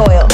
soil.